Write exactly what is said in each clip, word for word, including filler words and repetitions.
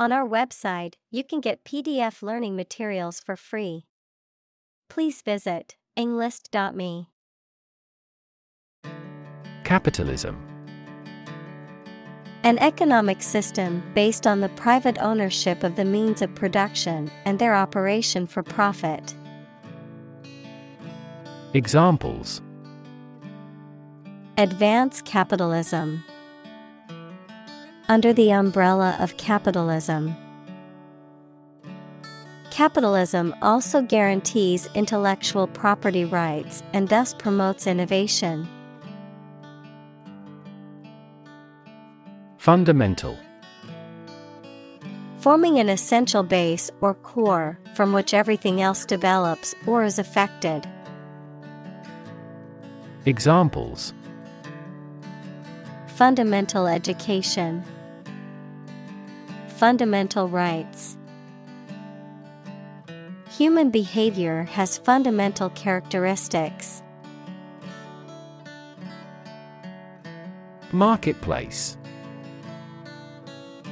On our website, you can get P D F learning materials for free. Please visit Englist dot me. Capitalism. An economic system based on the private ownership of the means of production and their operation for profit. Examples: advance capitalism. Under the umbrella of capitalism. Capitalism also guarantees intellectual property rights and thus promotes innovation. Fundamental. Forming an essential base or core from which everything else develops or is affected. Examples: fundamental education. Fundamental rights. Human behavior has fundamental characteristics. Marketplace.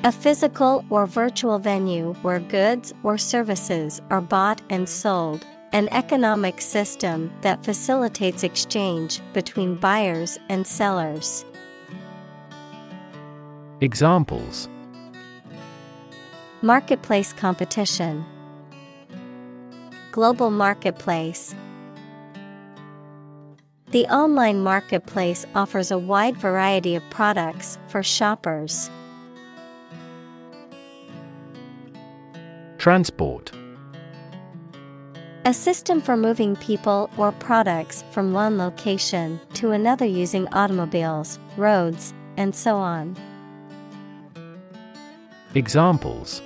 A physical or virtual venue where goods or services are bought and sold, an economic system that facilitates exchange between buyers and sellers. Examples: marketplace competition. Global marketplace. The online marketplace offers a wide variety of products for shoppers. Transport. A system for moving people or products from one location to another using automobiles, roads, and so on. Examples: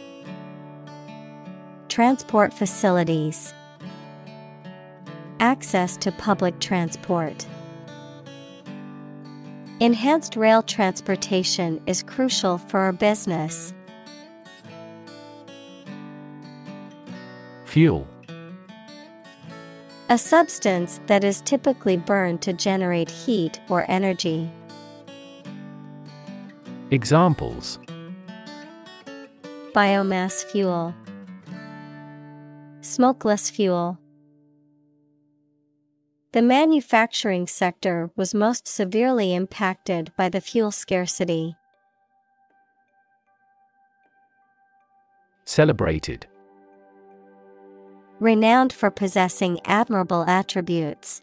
transport facilities. Access to public transport. Enhanced rail transportation is crucial for our business. Fuel. A substance that is typically burned to generate heat or energy. Examples: biomass fuel. Smokeless fuel. The manufacturing sector was most severely impacted by the fuel scarcity. Celebrated. Renowned for possessing admirable attributes.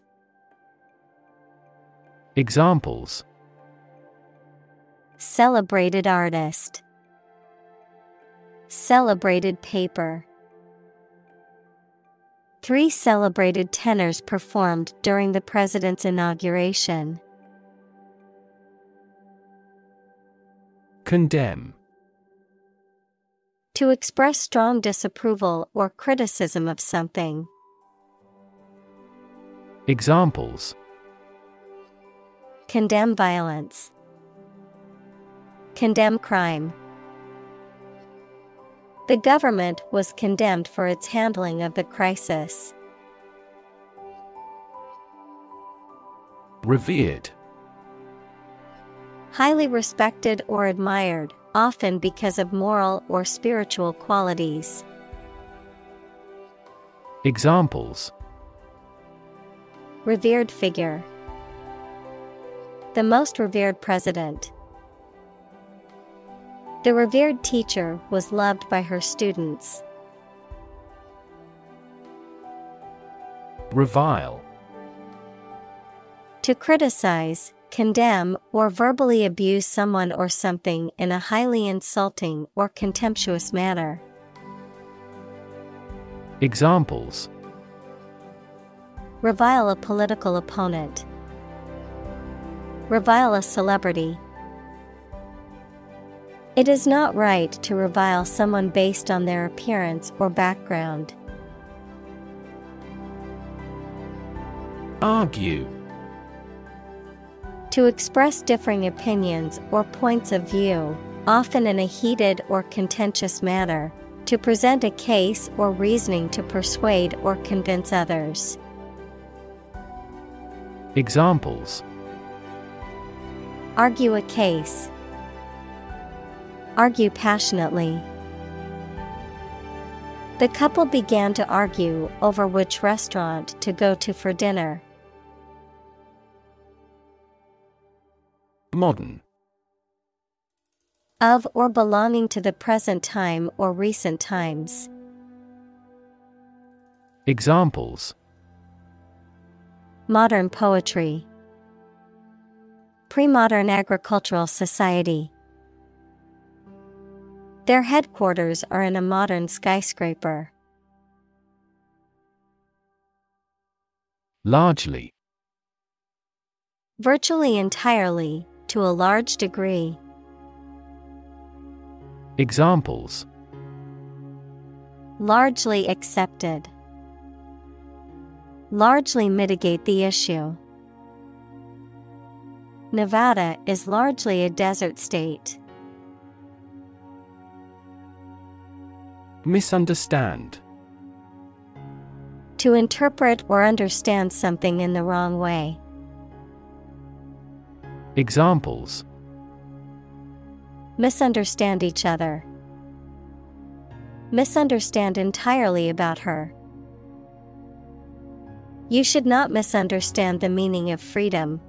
Examples: celebrated artist. Celebrated paper. Three celebrated tenors performed during the president's inauguration. Condemn. To express strong disapproval or criticism of something. Examples: condemn violence. Condemn crime. The government was condemned for its handling of the crisis. Revered. Highly respected or admired, often because of moral or spiritual qualities. Examples: revered figure. The most revered president. The revered teacher was loved by her students. Revile. To criticize, condemn, or verbally abuse someone or something in a highly insulting or contemptuous manner. Examples: revile a political opponent. Revile a celebrity. It is not right to revile someone based on their appearance or background. Argue. To express differing opinions or points of view, often in a heated or contentious manner, to present a case or reasoning to persuade or convince others. Examples: argue a case. Argue passionately. The couple began to argue over which restaurant to go to for dinner. Modern. Of or belonging to the present time or recent times. Examples: modern poetry, pre-modern agricultural society. Their headquarters are in a modern skyscraper. Largely. Virtually entirely, to a large degree. Examples: largely accepted, largely mitigate the issue. Nevada is largely a desert state. Misunderstand. To interpret or understand something in the wrong way. Examples: misunderstand each other. Misunderstand entirely about her. You should not misunderstand the meaning of freedom.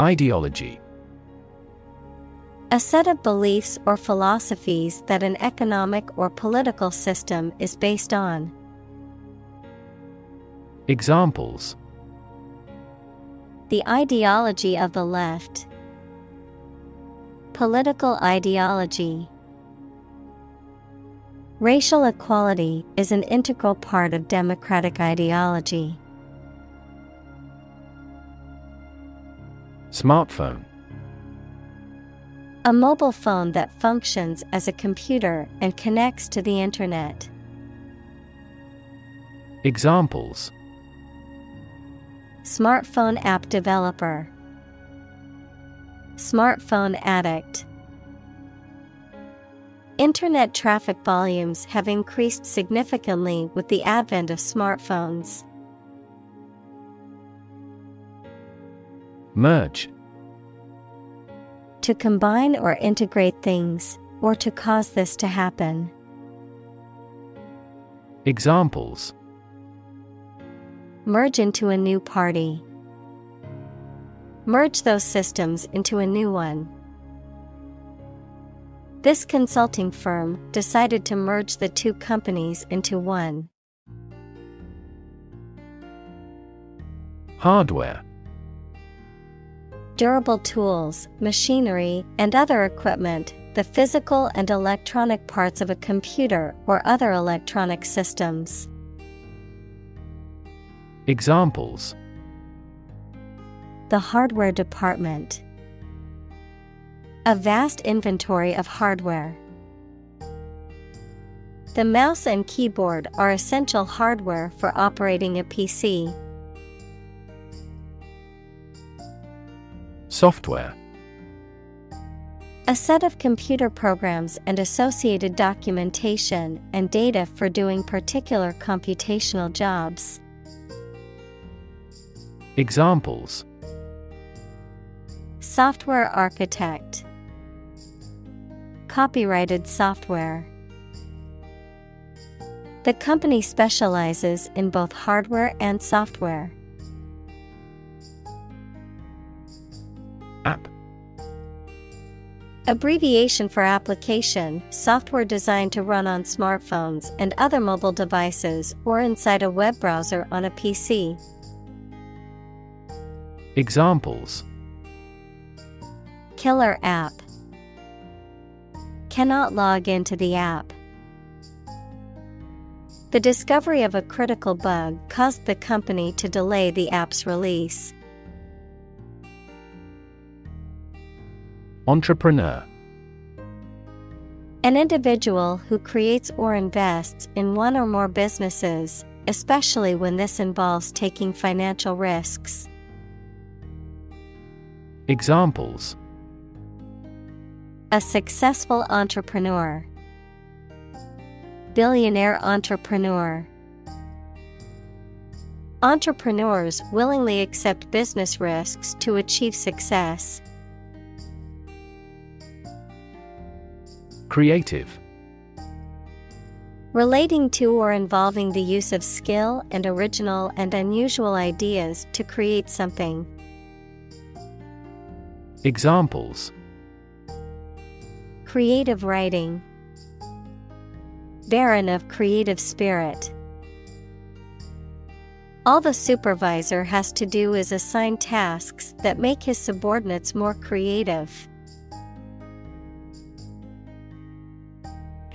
Ideology. A set of beliefs or philosophies that an economic or political system is based on. Examples: the ideology of the left, political ideology. Racial equality is an integral part of democratic ideology. Smartphone. A mobile phone that functions as a computer and connects to the internet. Examples: smartphone app developer, smartphone addict. Internet traffic volumes have increased significantly with the advent of smartphones. Merge. To combine or integrate things, or to cause this to happen. Examples: merge into a new party. Merge those systems into a new one. This consulting firm decided to merge the two companies into one. Hardware. Durable tools, machinery, and other equipment, the physical and electronic parts of a computer or other electronic systems. Examples: the hardware department, a vast inventory of hardware. The mouse and keyboard are essential hardware for operating a P C. Software. A set of computer programs and associated documentation and data for doing particular computational jobs. Examples: software architect, copyrighted software. The company specializes in both hardware and software. App. Abbreviation for application, software designed to run on smartphones and other mobile devices or inside a web browser on a P C. Examples: killer app, cannot log into the app. The discovery of a critical bug caused the company to delay the app's release. Entrepreneur. An individual who creates or invests in one or more businesses, especially when this involves taking financial risks. Examples: a successful entrepreneur, billionaire entrepreneur. Entrepreneurs willingly accept business risks to achieve success. Creative. Relating to or involving the use of skill and original and unusual ideas to create something. Examples: Creative writing. Barren of creative spirit. All the supervisor has to do is assign tasks that make his subordinates more creative.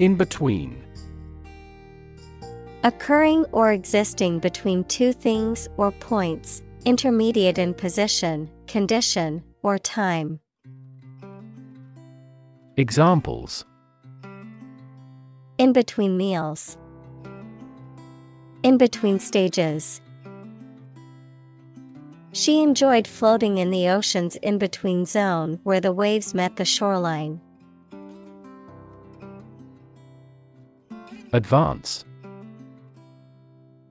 In between. Occurring or existing between two things or points, intermediate in position, condition, or time. Examples: In between meals. In between stages. She enjoyed floating in the ocean's in-between zone where the waves met the shoreline. Advance.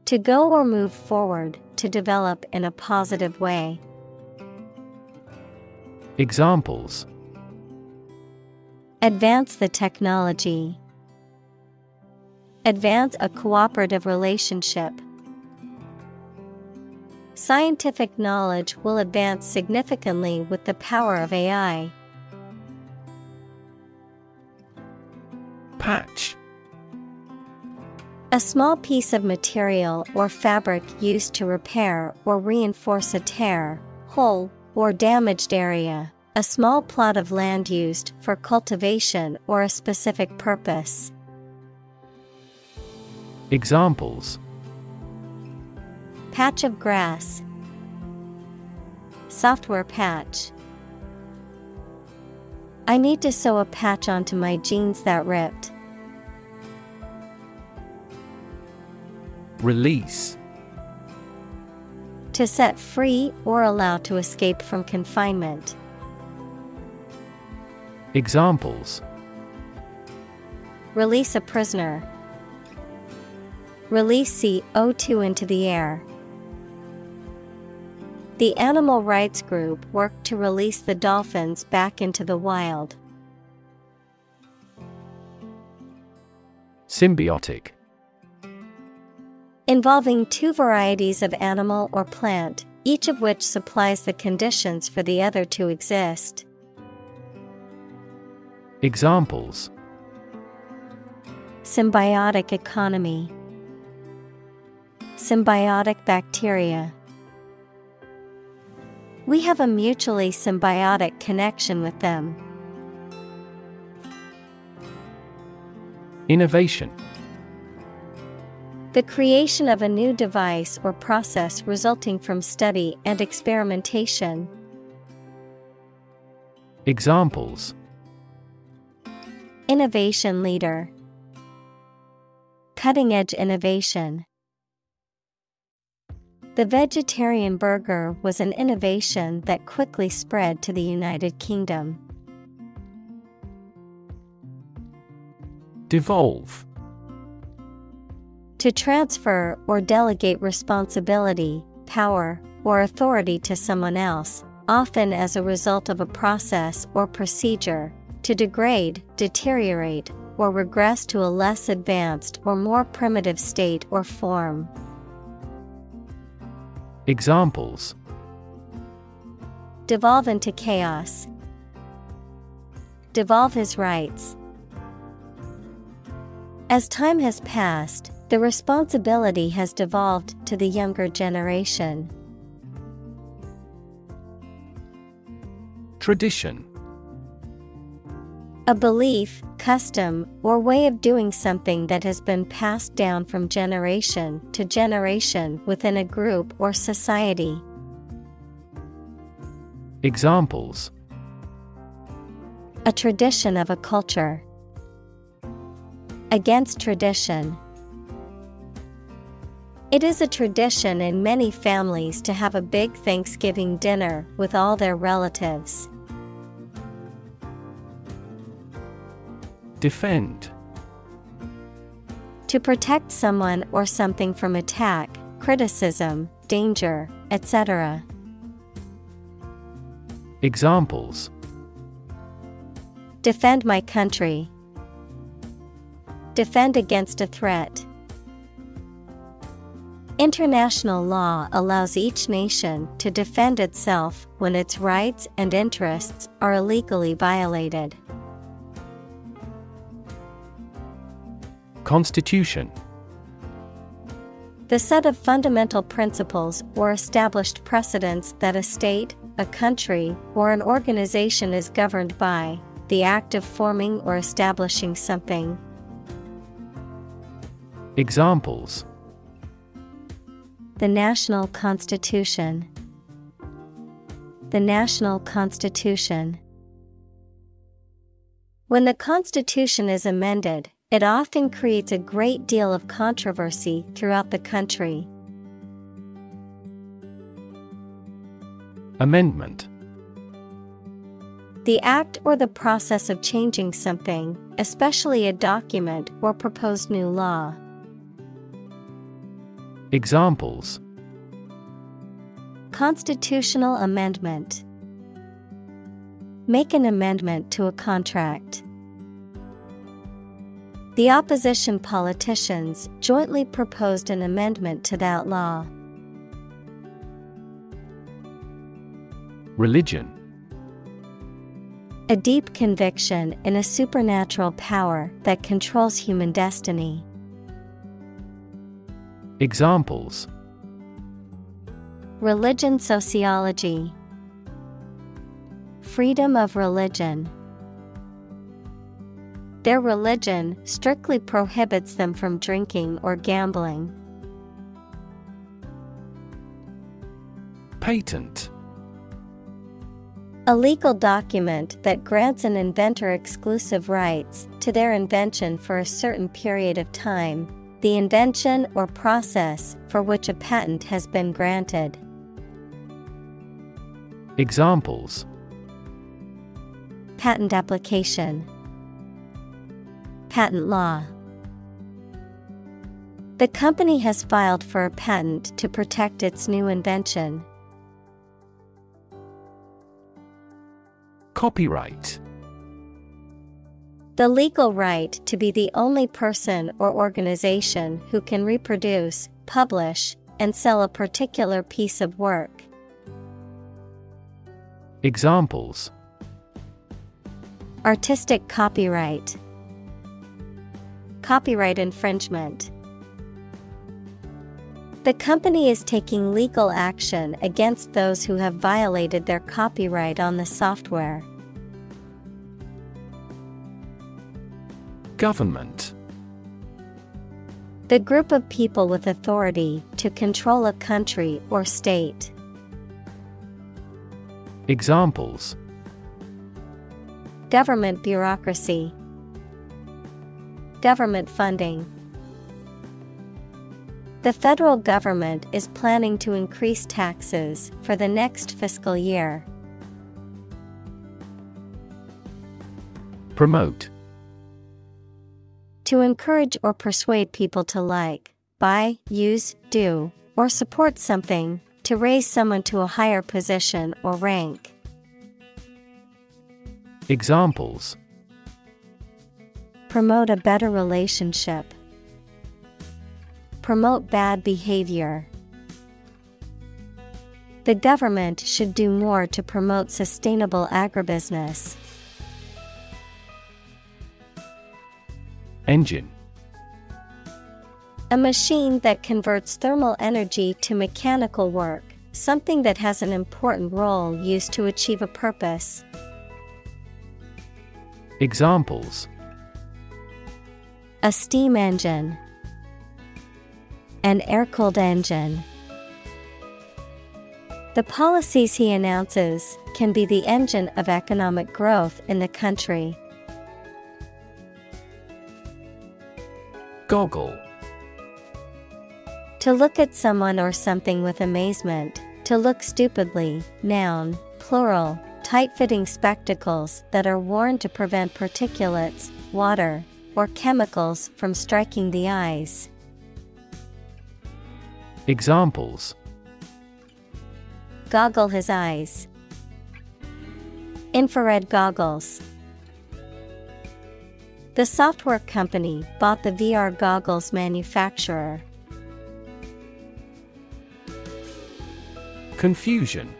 To go or move forward, to develop in a positive way. Examples: Advance the technology. Advance a cooperative relationship. Scientific knowledge will advance significantly with the power of A I. Patch. A small piece of material or fabric used to repair or reinforce a tear, hole, or damaged area. A small plot of land used for cultivation or a specific purpose. Examples: Patch of grass. Software patch. I need to sew a patch onto my jeans that ripped. Release. To set free or allow to escape from confinement. Examples: Release a prisoner. Release C O two into the air. The animal rights group worked to release the dolphins back into the wild. Symbiotic. Involving two varieties of animal or plant, each of which supplies the conditions for the other to exist. Examples: Symbiotic economy. Symbiotic bacteria. We have a mutually symbiotic connection with them. Innovation. The creation of a new device or process resulting from study and experimentation. Examples: Innovation leader. Cutting-edge innovation. The vegetarian burger was an innovation that quickly spread to the United Kingdom. Devolve. To transfer or delegate responsibility, power, or authority to someone else, often as a result of a process or procedure. To degrade, deteriorate, or regress to a less advanced or more primitive state or form. Examples: Devolve into chaos. Devolve his rights. As time has passed, the responsibility has devolved to the younger generation. Tradition. A belief, custom, or way of doing something that has been passed down from generation to generation within a group or society. Examples: A tradition of a culture. Against tradition. It is a tradition in many families to have a big Thanksgiving dinner with all their relatives. Defend. To protect someone or something from attack, criticism, danger, et cetera. Examples: Defend my country. Defend against a threat. International law allows each nation to defend itself when its rights and interests are illegally violated. Constitution. The set of fundamental principles or established precedents that a state, a country, or an organization is governed by, the act of forming or establishing something. Examples. The National Constitution. The National Constitution. When the Constitution is amended, it often creates a great deal of controversy throughout the country. Amendment. The act or the process of changing something, especially a document or proposed new law. Examples. Constitutional amendment. Make an amendment to a contract. The opposition politicians jointly proposed an amendment to that law. Religion. A deep conviction in a supernatural power that controls human destiny. Examples. Religion sociology. Freedom of religion. Their religion strictly prohibits them from drinking or gambling. Patent. A legal document that grants an inventor exclusive rights to their invention for a certain period of time, the invention or process for which a patent has been granted. Examples. Patent application. Patent law. The company has filed for a patent to protect its new invention. Copyright. The legal right to be the only person or organization who can reproduce, publish, and sell a particular piece of work. Examples. Artistic copyright. Copyright infringement. The company is taking legal action against those who have violated their copyright on the software. Government. The group of people with authority to control a country or state. Examples. Government bureaucracy. Government funding. The federal government is planning to increase taxes for the next fiscal year. Promote. To encourage or persuade people to like, buy, use, do, or support something, to raise someone to a higher position or rank. Examples. Promote a better relationship. Promote bad behavior. The government should do more to promote sustainable agribusiness. Engine. A machine that converts thermal energy to mechanical work, something that has an important role used to achieve a purpose. Examples. A steam engine. An air-cooled engine. The policies he announces can be the engine of economic growth in the country. Goggle. To look at someone or something with amazement, to look stupidly, noun, plural, tight-fitting spectacles that are worn to prevent particulates, water, or chemicals from striking the eyes. Examples. Goggle his eyes. Infrared goggles. The software company bought the V R goggles manufacturer. Confusion.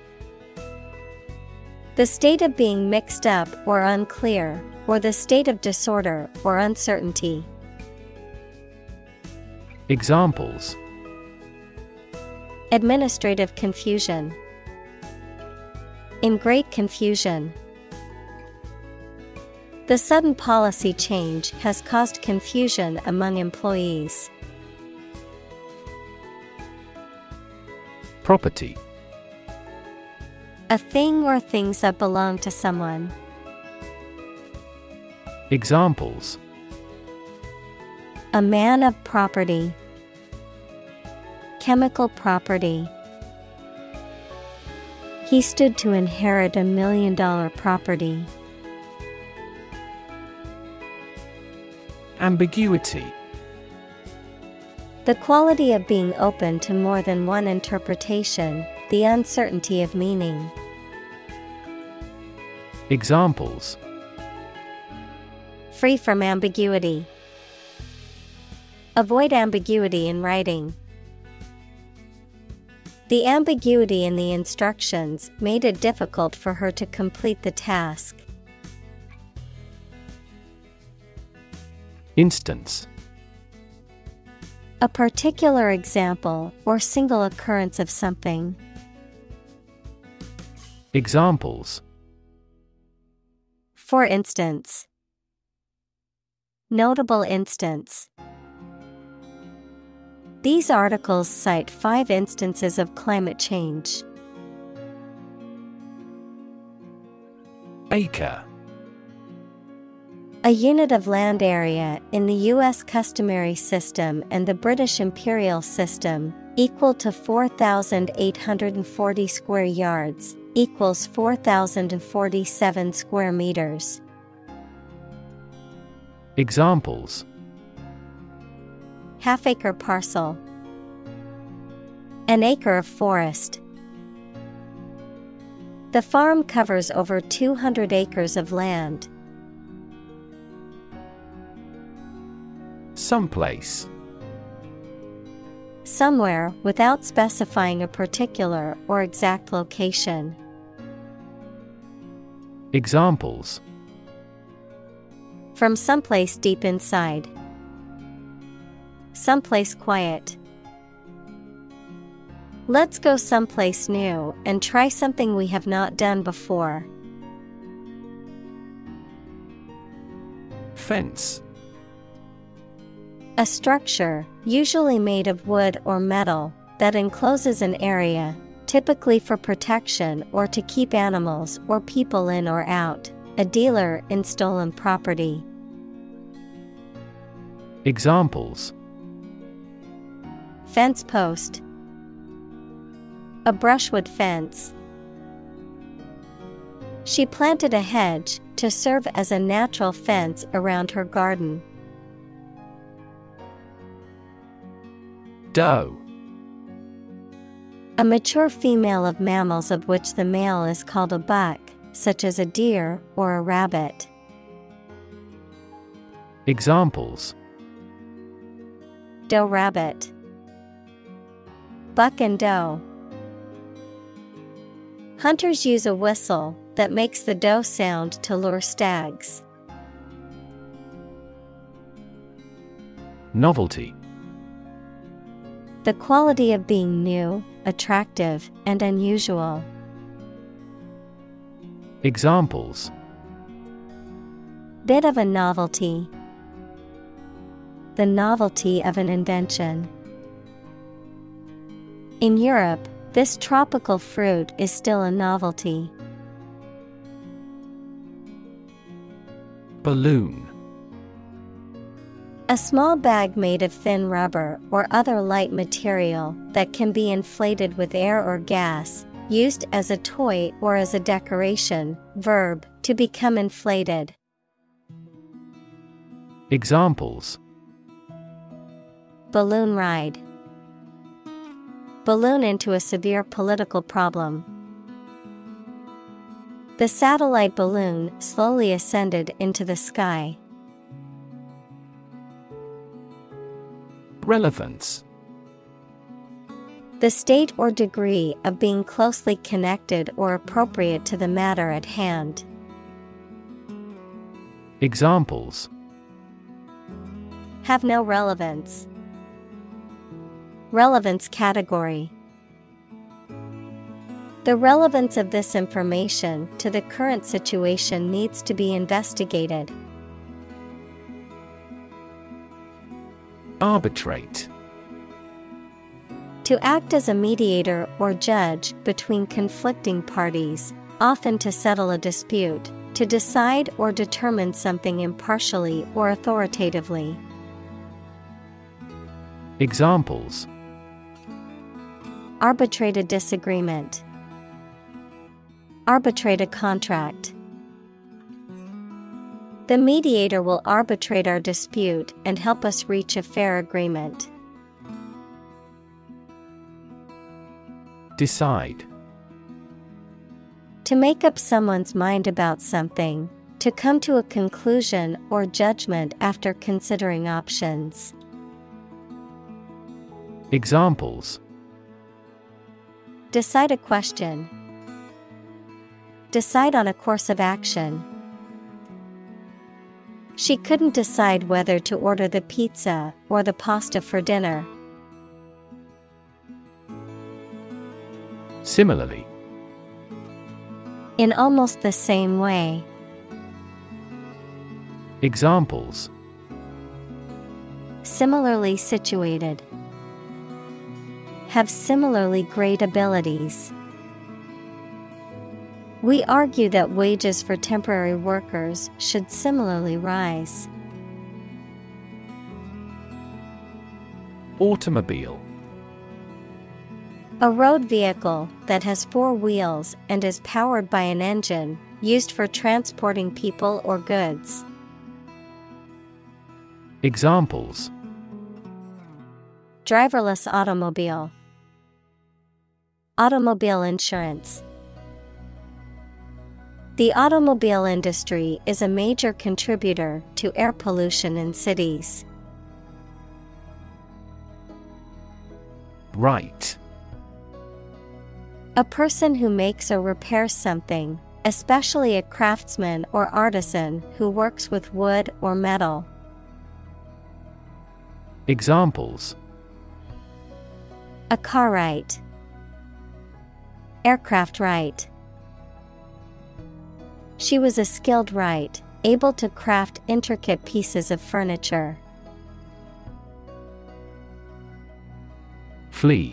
The state of being mixed up or unclear, or the state of disorder or uncertainty. Examples: administrative confusion, in great confusion. The sudden policy change has caused confusion among employees. Property. A thing or things that belong to someone. Examples: a man of property, chemical property. He stood to inherit a million dollar property. Ambiguity. The quality of being open to more than one interpretation, the uncertainty of meaning. Examples: free from ambiguity. Avoid ambiguity in writing. The ambiguity in the instructions made it difficult for her to complete the task. Instance: a particular example or single occurrence of something. Examples: for instance, notable instance. These articles cite five instances of climate change. Acre. A unit of land area in the U S customary system and the British imperial system, equal to four thousand eight hundred forty square yards, equals four thousand forty-seven square meters. Examples: half-acre parcel, an acre of forest. The farm covers over two hundred acres of land. Someplace. Somewhere without specifying a particular or exact location. Examples: from someplace deep inside, someplace quiet. Let's go someplace new and try something we have not done before. Fence. A structure, usually made of wood or metal, that encloses an area, typically for protection or to keep animals or people in or out. A dealer in stolen property. Examples: fence post, a brushwood fence. She planted a hedge to serve as a natural fence around her garden. Doe. A mature female of mammals of which the male is called a buck, such as a deer or a rabbit. Examples: doe rabbit, buck and doe. Hunters use a whistle that makes the doe sound to lure stags. Novelty. The quality of being new, attractive, and unusual. Examples: bit of a novelty, the novelty of an invention. In Europe, this tropical fruit is still a novelty. Balloon. A small bag made of thin rubber or other light material that can be inflated with air or gas, used as a toy or as a decoration. Verb, to become inflated. Examples: balloon ride, balloon into a severe political problem. The satellite balloon slowly ascended into the sky. Relevance. The state or degree of being closely connected or appropriate to the matter at hand. Examples: have no relevance. Relevance category. The relevance of this information to the current situation needs to be investigated. Arbitrate. To act as a mediator or judge between conflicting parties, often to settle a dispute, to decide or determine something impartially or authoritatively. Examples: arbitrate a disagreement. Arbitrate a contract. The mediator will arbitrate our dispute and help us reach a fair agreement. Decide. To make up someone's mind about something, to come to a conclusion or judgment after considering options. Examples: decide a question. Decide on a course of action. She couldn't decide whether to order the pizza or the pasta for dinner. Similarly. In almost the same way. Examples: similarly situated. Have similarly great abilities. We argue that wages for temporary workers should similarly rise. Automobile. A road vehicle that has four wheels and is powered by an engine, used for transporting people or goods. Examples: driverless automobile. Automobile insurance. The automobile industry is a major contributor to air pollution in cities. Right. A person who makes or repairs something, especially a craftsman or artisan who works with wood or metal. Examples: a car right. Aircraft right. She was a skilled right, able to craft intricate pieces of furniture. Flee.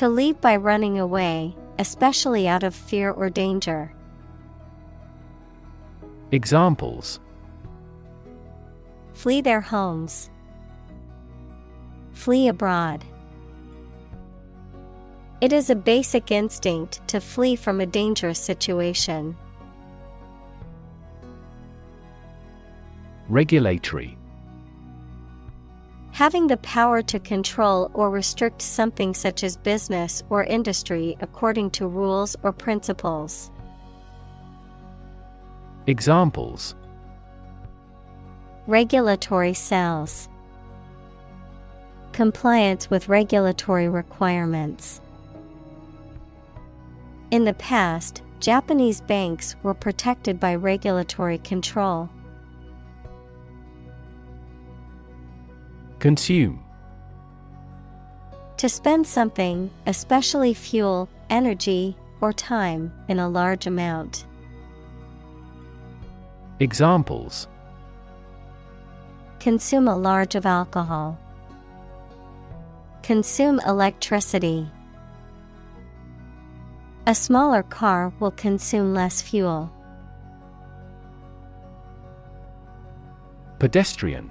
To leave by running away, especially out of fear or danger. Examples: flee their homes. Flee abroad. It is a basic instinct to flee from a dangerous situation. Regulatory. Having the power to control or restrict something such as business or industry according to rules or principles. Examples: regulatory cells. Compliance with regulatory requirements. In the past, Japanese banks were protected by regulatory control. Consume. To spend something, especially fuel, energy, or time, in a large amount. Examples: consume a large of alcohol. Consume electricity. A smaller car will consume less fuel. Pedestrian.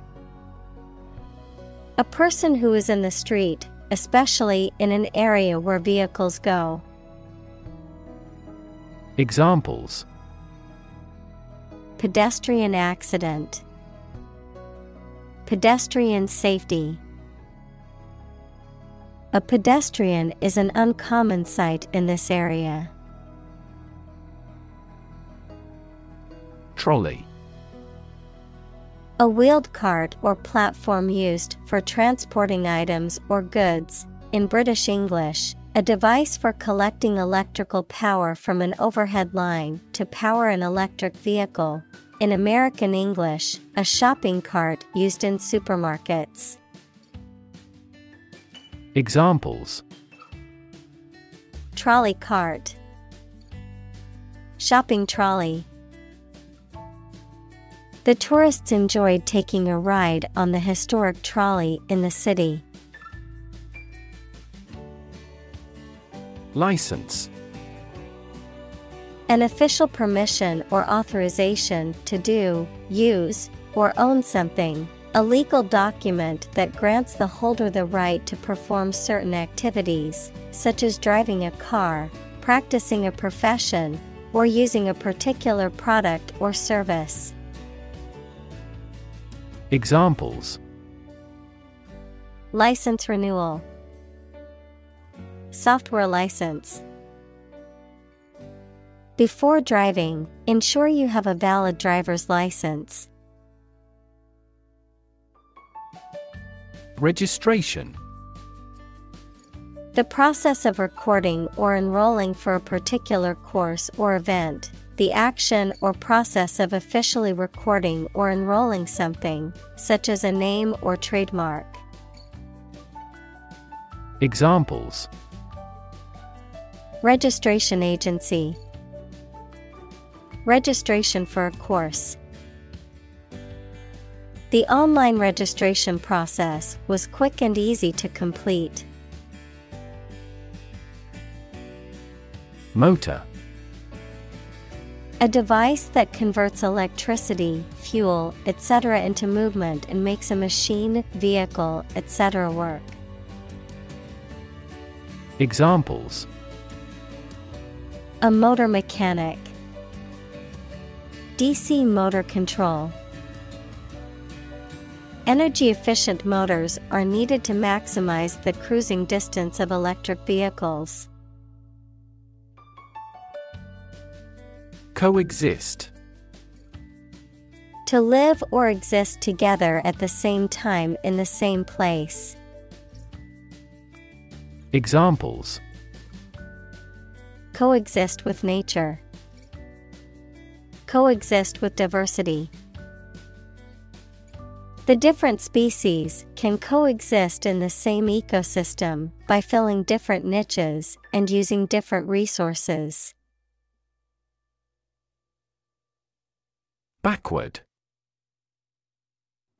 A person who is in the street, especially in an area where vehicles go. Examples: pedestrian accident. Pedestrian safety. A pedestrian is an uncommon sight in this area. Trolley. A wheeled cart or platform used for transporting items or goods. In British English, a device for collecting electrical power from an overhead line to power an electric vehicle. In American English, a shopping cart used in supermarkets. Examples: trolley cart, shopping trolley. The tourists enjoyed taking a ride on the historic trolley in the city. License. An official permission or authorization to do, use, or own something. A legal document that grants the holder the right to perform certain activities, such as driving a car, practicing a profession, or using a particular product or service. Examples: license renewal, software license. Before driving, ensure you have a valid driver's license. Registration. The process of recording or enrolling for a particular course or event. The action or process of officially recording or enrolling something, such as a name or trademark. Examples: registration agency, registration for a course. The online registration process was quick and easy to complete. Motor. A device that converts electricity, fuel, et cetera into movement and makes a machine, vehicle, et cetera work. Examples: a motor mechanic, D C motor control. Energy-efficient motors are needed to maximize the cruising distance of electric vehicles. Coexist. To live or exist together at the same time in the same place. Examples: coexist with nature, coexist with diversity. The different species can coexist in the same ecosystem by filling different niches and using different resources. Backward.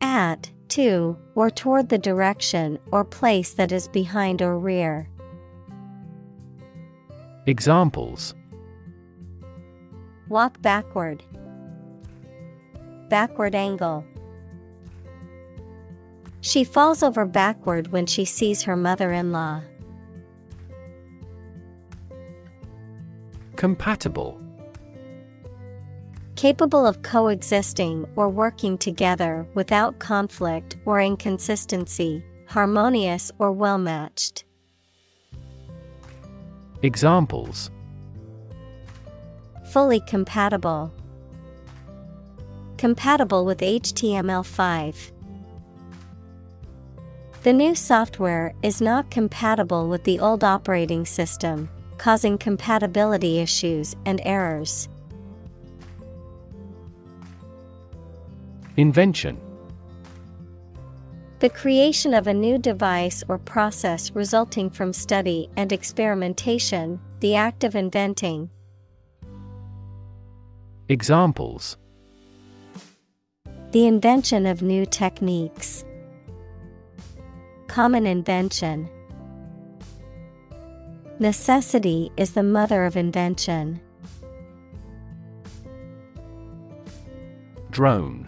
At, to, or toward the direction or place that is behind or rear. Examples: walk backward, backward angle. She falls over backward when she sees her mother-in-law. Compatible. Capable of coexisting or working together without conflict or inconsistency, harmonious or well-matched. Examples: fully compatible, compatible with H T M L five. The new software is not compatible with the old operating system, causing compatibility issues and errors. Invention. The creation of a new device or process resulting from study and experimentation, the act of inventing. Examples: the invention of new techniques, common invention. Necessity is the mother of invention. Drone.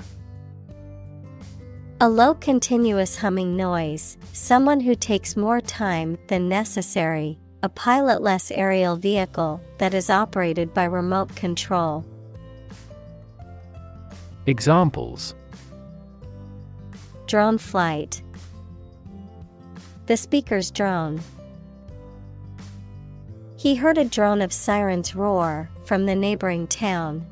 A low continuous humming noise, someone who takes more time than necessary, a pilotless aerial vehicle that is operated by remote control. Examples: drone flight, the speaker's drone. He heard a drone of sirens roar from the neighboring town.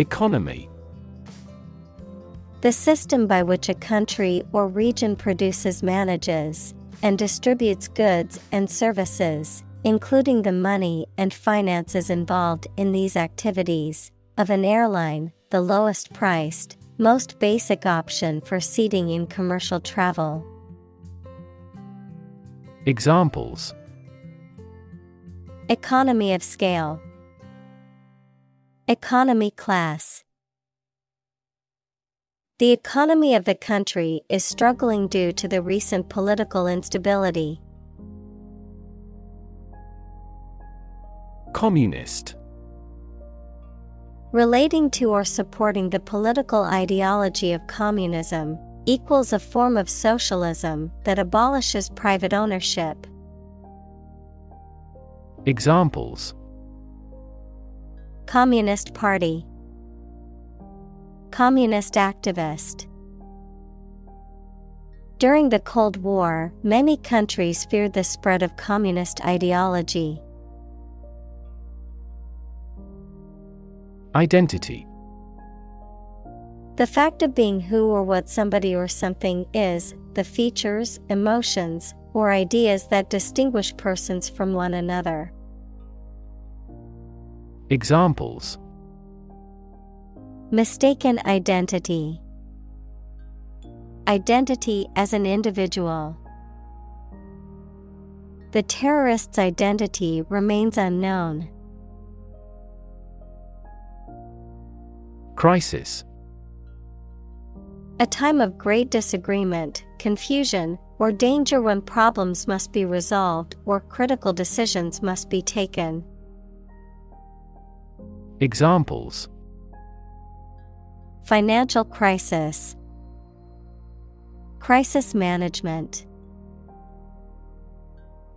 Economy. The system by which a country or region produces, manages, and distributes goods and services, including the money and finances involved in these activities, of an airline, the lowest priced, most basic option for seating in commercial travel. Examples: Economy of scale, economy class. The economy of the country is struggling due to the recent political instability. Communist. Relating to or supporting the political ideology of communism, equals a form of socialism that abolishes private ownership. Examples: Communist Party, Communist activist. During the Cold War, many countries feared the spread of communist ideology. Identity. The fact of being who or what somebody or something is, the features, emotions, or ideas that distinguish persons from one another. Examples: Mistaken identity, identity as an individual. The terrorist's identity remains unknown. Crisis. A time of great disagreement, confusion, or danger when problems must be resolved or critical decisions must be taken. Examples: Financial crisis, crisis management.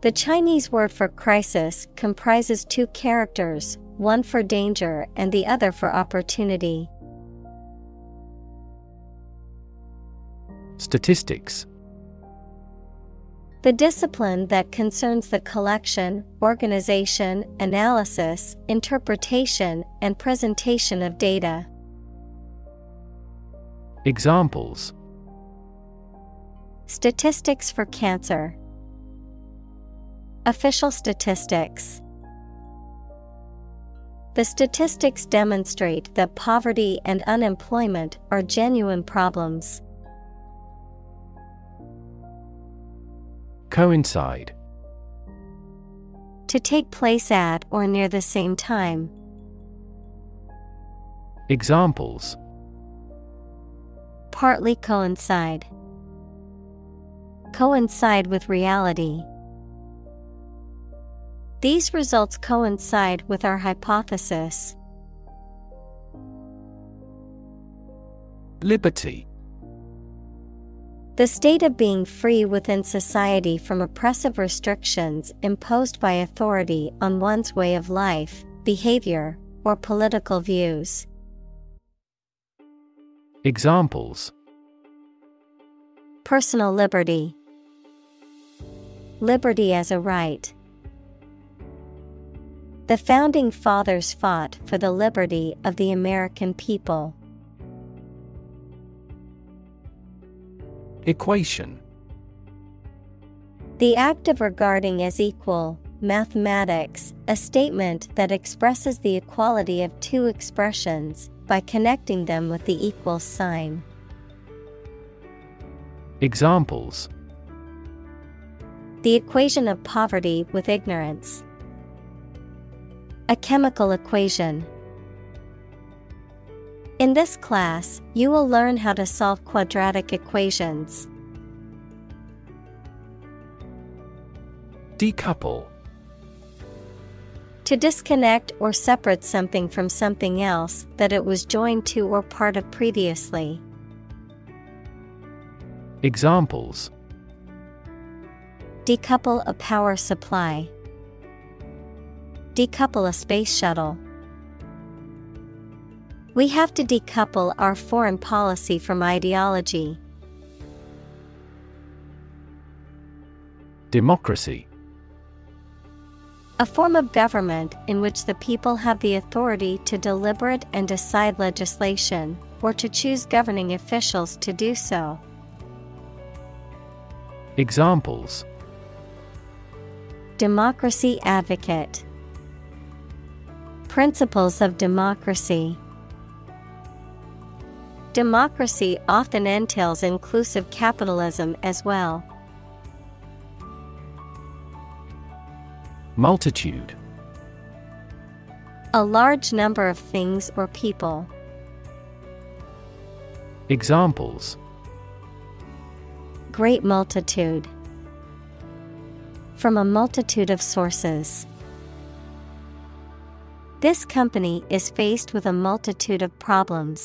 The Chinese word for crisis comprises two characters, one for danger and the other for opportunity. Statistics. The discipline that concerns the collection, organization, analysis, interpretation, and presentation of data. Examples: Statistics for cancer, official statistics. The statistics demonstrate that poverty and unemployment are genuine problems. Coincide. To take place at or near the same time. Examples: Partly coincide, coincide with reality. These results coincide with our hypothesis. Liberty. The state of being free within society from oppressive restrictions imposed by authority on one's way of life, behavior, or political views. Examples: Personal liberty, liberty as a right. The Founding Fathers fought for the liberty of the American people. Equation. The act of regarding as equal, mathematics, a statement that expresses the equality of two expressions by connecting them with the equal sign. Examples: The equation of poverty with ignorance. A chemical equation. In this class, you will learn how to solve quadratic equations. Decouple. To disconnect or separate something from something else that it was joined to or part of previously. Examples: Decouple a power supply, decouple a space shuttle. We have to decouple our foreign policy from ideology. Democracy. a form of government in which the people have the authority to deliberate and decide legislation, or to choose governing officials to do so. Examples: democracy advocate, principles of democracy. Democracy often entails inclusive capitalism as well. Multitude. A large number of things or people. Examples: great multitude. From a multitude of sources. This company is faced with a multitude of problems.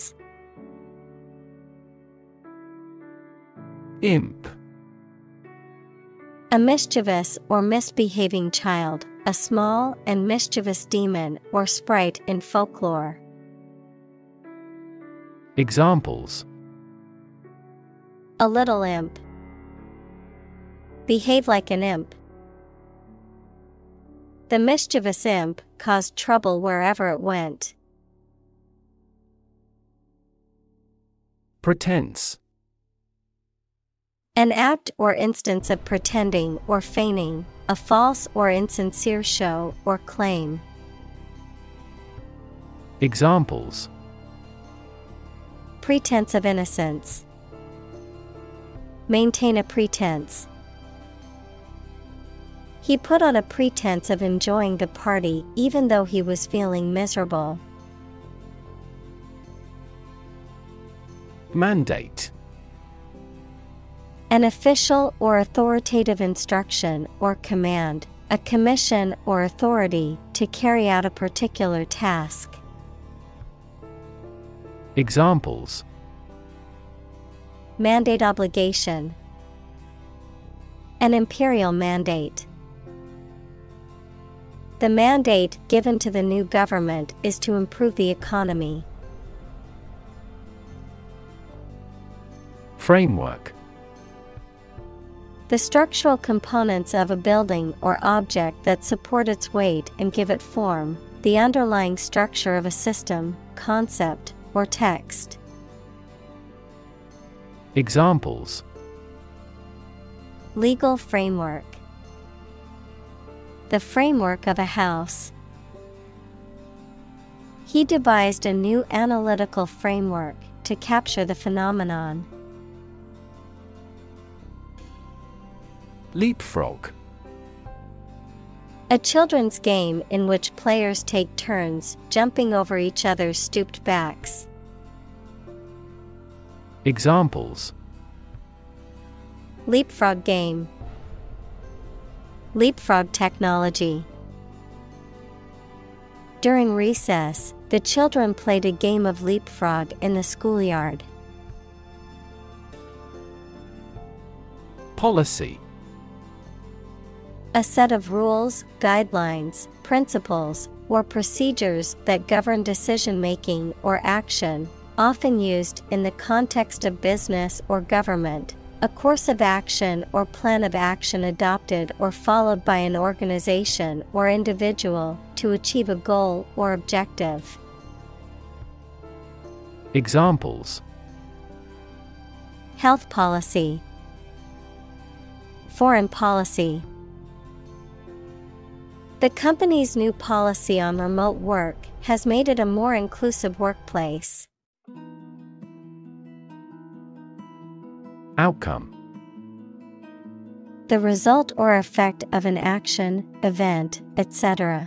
Imp. A mischievous or misbehaving child, a small and mischievous demon or sprite in folklore. Examples: a little imp. Behave like an imp. The mischievous imp caused trouble wherever it went. Pretense. An act or instance of pretending or feigning, a false or insincere show or claim. Examples: pretense of innocence. Maintain a pretense. He put on a pretense of enjoying the party even though he was feeling miserable. Mandate. An official or authoritative instruction or command, a commission or authority to carry out a particular task. Examples: mandate obligation. An imperial mandate. The mandate given to the new government is to improve the economy. Framework. The structural components of a building or object that support its weight and give it form, the underlying structure of a system, concept, or text. Examples: legal framework. The framework of a house. He devised a new analytical framework to capture the phenomenon. Leapfrog. A children's game in which players take turns jumping over each other's stooped backs. Examples: leapfrog game. Leapfrog technology. During recess, the children played a game of leapfrog in the schoolyard. Policy. A set of rules, guidelines, principles, or procedures that govern decision-making or action, often used in the context of business or government, a course of action or plan of action adopted or followed by an organization or individual to achieve a goal or objective. Examples: health policy. Foreign policy. The company's new policy on remote work has made it a more inclusive workplace. Outcome. The result or effect of an action, event, et cetera.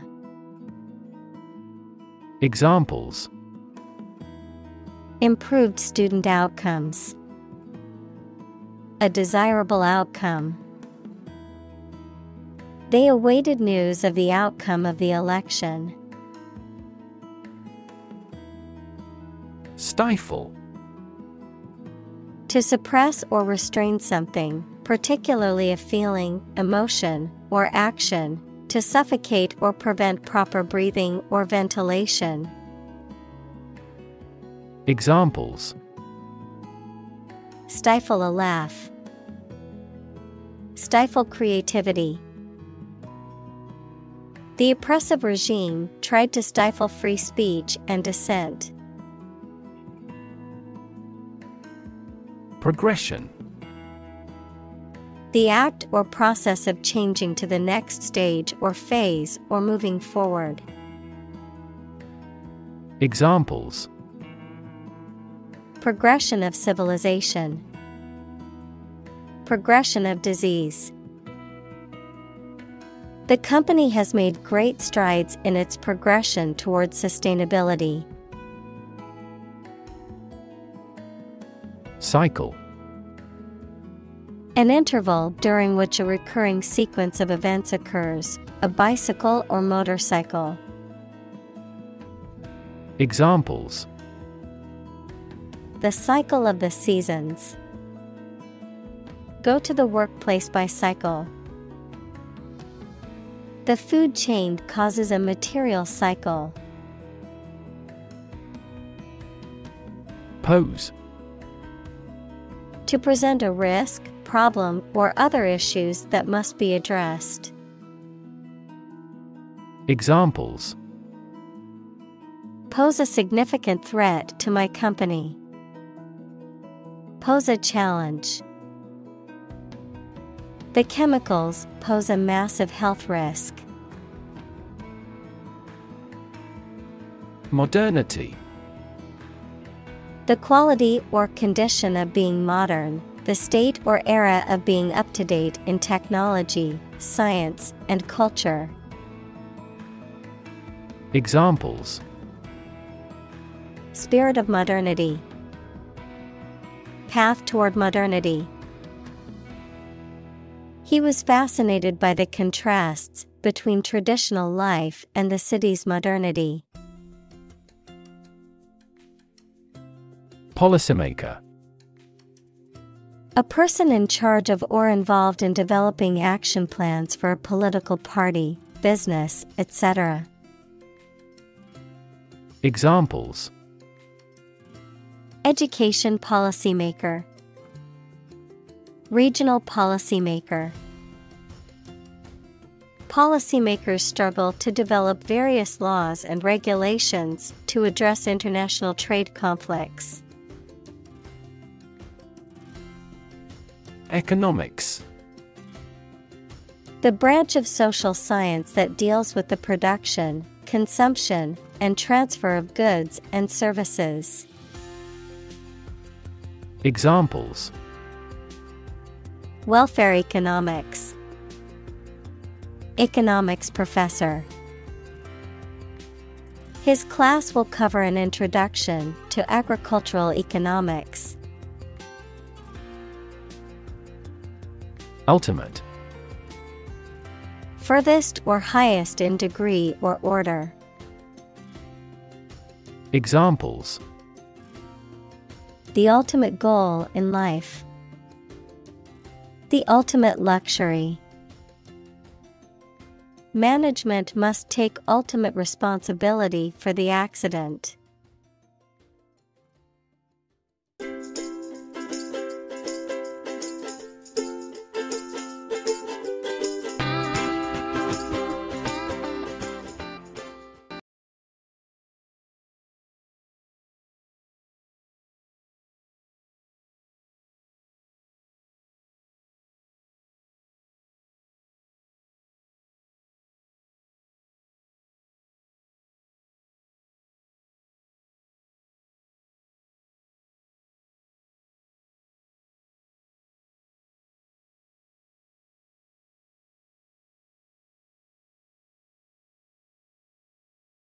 Examples: improved student outcomes. A desirable outcome. They awaited news of the outcome of the election. Stifle. To suppress or restrain something, particularly a feeling, emotion, or action, to suffocate or prevent proper breathing or ventilation. Examples: stifle a laugh. Stifle creativity. The oppressive regime tried to stifle free speech and dissent. Progression. The act or process of changing to the next stage or phase or moving forward. Examples. Progression of civilization. Progression of disease. The company has made great strides in its progression towards sustainability. Cycle. An interval during which a recurring sequence of events occurs, a bicycle or motorcycle. Examples. The cycle of the seasons. Go to the workplace by cycle. The food chain causes a material cycle. Pose. To present a risk, problem, or other issues that must be addressed. Examples. Pose a significant threat to my company. Pose a challenge. The chemicals pose a massive health risk. Modernity. The quality or condition of being modern, the state or era of being up to date in technology, science, and culture. Examples. Spirit of modernity. Path toward modernity. He was fascinated by the contrasts between traditional life and the city's modernity. Policymaker. A person in charge of or involved in developing action plans for a political party, business, et cetera. Examples. Education policymaker. Regional policymaker. Policymakers struggle to develop various laws and regulations to address international trade conflicts. Economics. The branch of social science that deals with the production, consumption, and transfer of goods and services. Examples. Welfare economics. Economics professor. His class will cover an introduction to agricultural economics. Ultimate. Furthest or highest in degree or order. Examples. The ultimate goal in life. The ultimate luxury. Management must take ultimate responsibility for the accident.